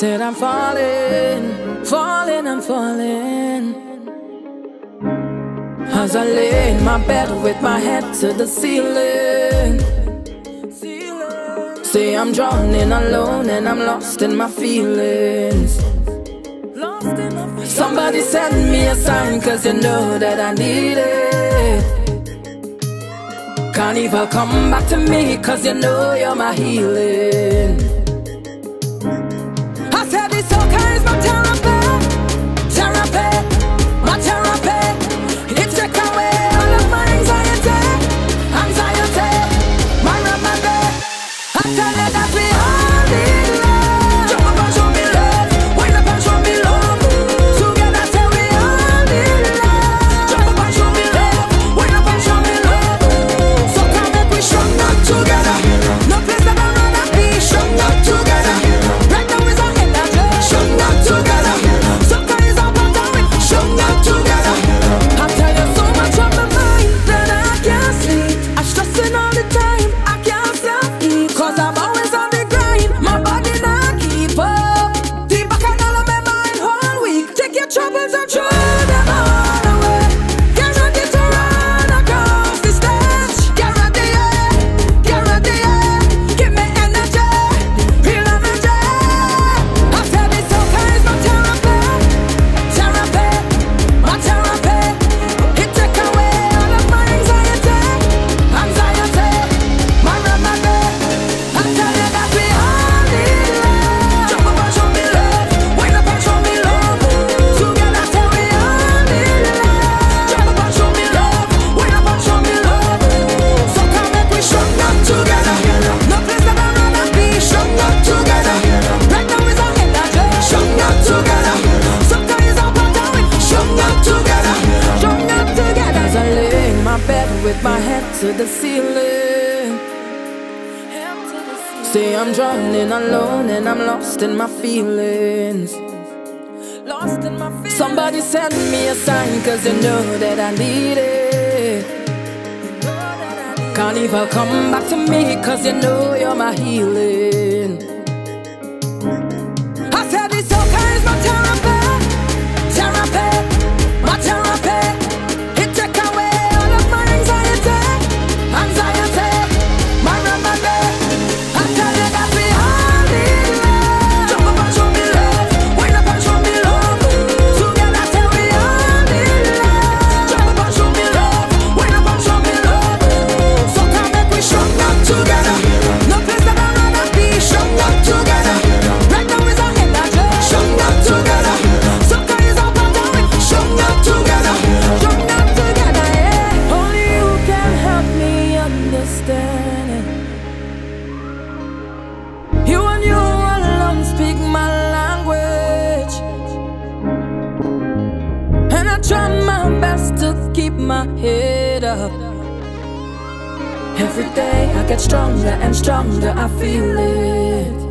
Said I'm falling, falling, I'm falling. As I lay in my bed with my head to the ceiling, say I'm drowning alone and I'm lost in my feelings. Somebody send me a sign, cause you know that I need it. Can't even come back to me, cause you know you're my healing. I said this all kinds of therapy, therapy, my therapy. It took away all of my anxiety, anxiety, my remedy. I tell you that we all need love. Jump up and show me love, wind up and show me love. Together till we all need love. Jump up and show me love, wind up and show me love. So come back, we strong up together. No place that I'd rather be, strong up together. Right now is our energy, strong up together. Sometimes I'm bothered with, strong up together. With my head to the ceiling, say I'm drowning alone and I'm lost in my feelings. Somebody send me a sign, cause you know that I need it. Can't even come back to me, cause you know you're my healing. I said this all kinds of therapy, therapy, my therapy. My head up. Every day I get stronger and stronger, I feel it.